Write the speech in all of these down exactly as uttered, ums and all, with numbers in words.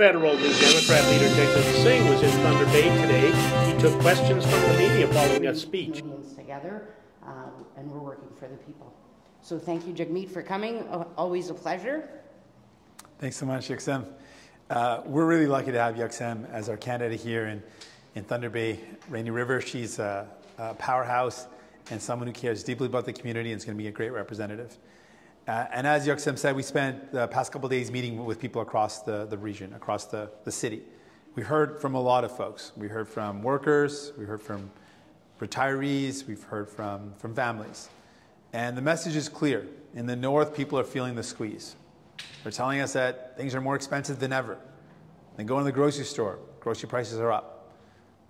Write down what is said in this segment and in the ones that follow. Federal New Democrat leader Jagmeet Singh was in Thunder Bay today. He took questions from the media following that speech. Together, um, and we're working for the people. So thank you, Jagmeet, for coming. Always a pleasure. Thanks so much, Yuk-Sem. Uh, we're really lucky to have Yuk-Sem as our candidate here in, in Thunder Bay, Rainy River. She's a, a powerhouse and someone who cares deeply about the community and is going to be a great representative. Uh, and as Yuk-Sem said, we spent the past couple of days meeting with people across the, the region, across the, the city. We heard from a lot of folks. We heard from workers, we heard from retirees, we've heard from, from families. And the message is clear. In the north, people are feeling the squeeze. They're telling us that things are more expensive than ever. They go in the grocery store, grocery prices are up.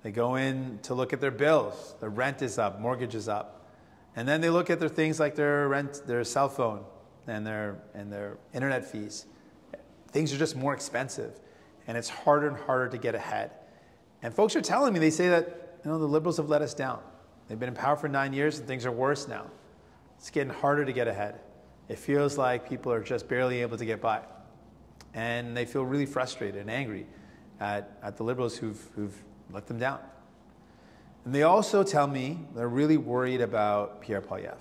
They go in to look at their bills, their rent is up, mortgage is up. And then they look at their things like their rent, their cell phone, and their, and their internet fees. Things are just more expensive, and it's harder and harder to get ahead. And folks are telling me, they say that, you know, the Liberals have let us down. They've been in power for nine years and things are worse now. It's getting harder to get ahead. It feels like people are just barely able to get by. And they feel really frustrated and angry at, at the Liberals who've, who've let them down. And they also tell me they're really worried about Pierre Poilievre,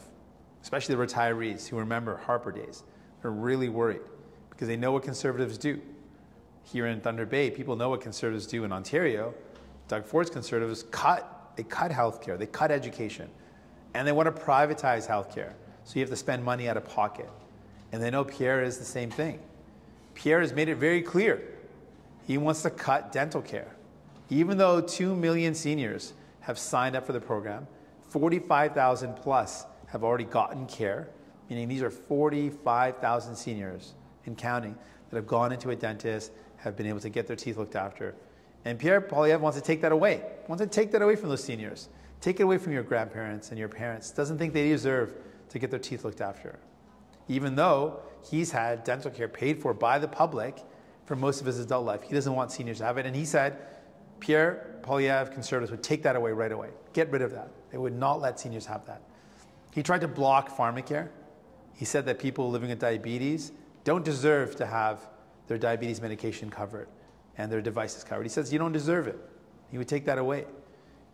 especially the retirees who remember Harper days. They're really worried because they know what Conservatives do. Here in Thunder Bay, people know what Conservatives do in Ontario. Doug Ford's Conservatives cut, they cut healthcare, they cut education, and they want to privatize healthcare. So you have to spend money out of pocket. And they know Pierre is the same thing. Pierre has made it very clear. He wants to cut dental care. Even though two million seniors have signed up for the program, forty-five thousand plus have already gotten care, meaning these are forty-five thousand seniors and counting that have gone into a dentist, have been able to get their teeth looked after. And Pierre Poilievre wants to take that away. Wants to take that away from those seniors. Take it away from your grandparents and your parents. Doesn't think they deserve to get their teeth looked after, even though he's had dental care paid for by the public for most of his adult life. He doesn't want seniors to have it, and he said Pierre Poilievre Conservatives would take that away right away, get rid of that. They would not let seniors have that. He tried to block PharmaCare. He said that people living with diabetes don't deserve to have their diabetes medication covered and their devices covered. He says you don't deserve it. He would take that away.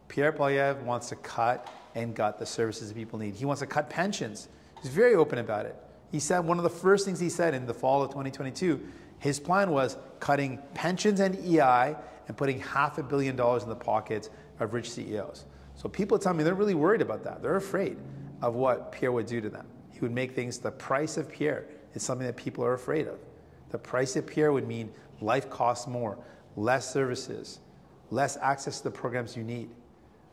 Pierre Poilievre wants to cut and gut the services that people need. He wants to cut pensions. He's very open about it. He said one of the first things he said in the fall of twenty twenty-two, his plan was cutting pensions and E I and putting half a billion dollars in the pockets of rich C E Os. So people tell me they're really worried about that. They're afraid of what Pierre would do to them. He would make things, the price of Pierre is something that people are afraid of. The price of Pierre would mean life costs more, less services, less access to the programs you need.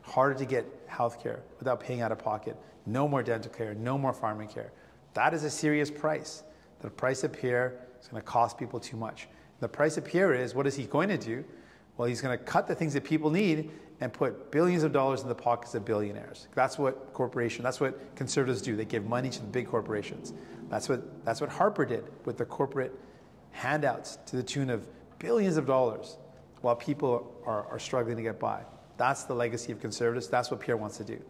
Harder to get health care without paying out of pocket. No more dental care, no more PharmaCare. That is a serious price. The price of Pierre is going to cost people too much. The price of Pierre is, what is he going to do? Well, he's going to cut the things that people need and put billions of dollars in the pockets of billionaires. That's what corporation, that's what Conservatives do. They give money to the big corporations. That's what, that's what Harper did with the corporate handouts to the tune of billions of dollars while people are, are struggling to get by. That's the legacy of Conservatives. That's what Pierre wants to do.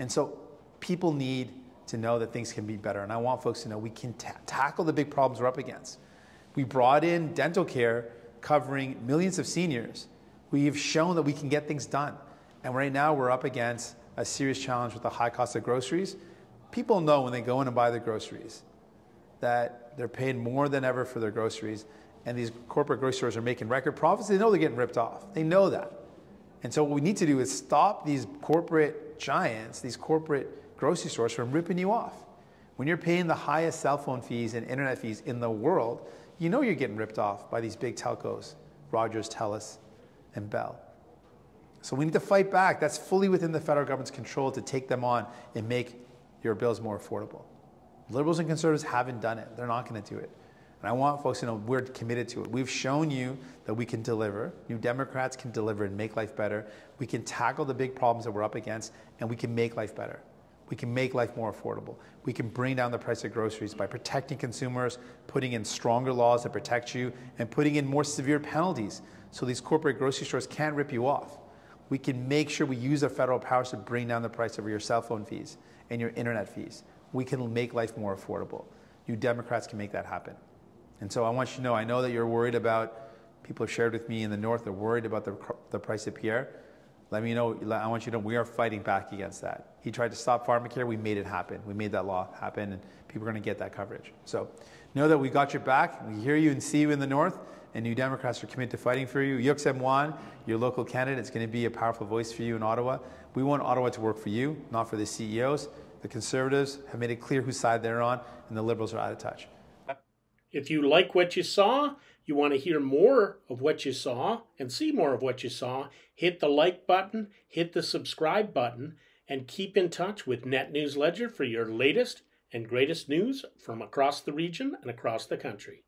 And so people need to know that things can be better. And I want folks to know we can ta tackle the big problems we're up against. We brought in dental care covering millions of seniors. We've shown that we can get things done. And right now we're up against a serious challenge with the high cost of groceries. People know when they go in and buy their groceries that they're paying more than ever for their groceries. And these corporate grocery stores are making record profits. They know they're getting ripped off. They know that. And so what we need to do is stop these corporate giants, these corporate grocery stores from ripping you off. When you're paying the highest cell phone fees and internet fees in the world, you know you're getting ripped off by these big telcos, Rogers, Telus, and Bell. So we need to fight back. That's fully within the federal government's control to take them on and make your bills more affordable. Liberals and Conservatives haven't done it. They're not going to do it. And I want folks to know we're committed to it. We've shown you that we can deliver. New Democrats can deliver and make life better. We can tackle the big problems that we're up against, and we can make life better. We can make life more affordable. We can bring down the price of groceries by protecting consumers, putting in stronger laws that protect you, and putting in more severe penalties so these corporate grocery stores can't rip you off. We can make sure we use our federal powers to bring down the price of your cell phone fees and your internet fees. We can make life more affordable. New Democrats can make that happen. And so I want you to know, I know that you're worried about people have shared with me in the north, they're worried about the, the price of Pierre. Let me know, I want you to know we are fighting back against that. He tried to stop PharmaCare, we made it happen. We made that law happen, and people are gonna get that coverage. So know that we got your back, we hear you and see you in the north, and New Democrats are committed to fighting for you. Yuk-Sem Won, your local candidate, is gonna be a powerful voice for you in Ottawa. We want Ottawa to work for you, not for the C E Os. The Conservatives have made it clear whose side they're on, and the Liberals are out of touch. If you like what you saw, you want to hear more of what you saw and see more of what you saw, hit the like button, hit the subscribe button, and keep in touch with Net News Ledger for your latest and greatest news from across the region and across the country.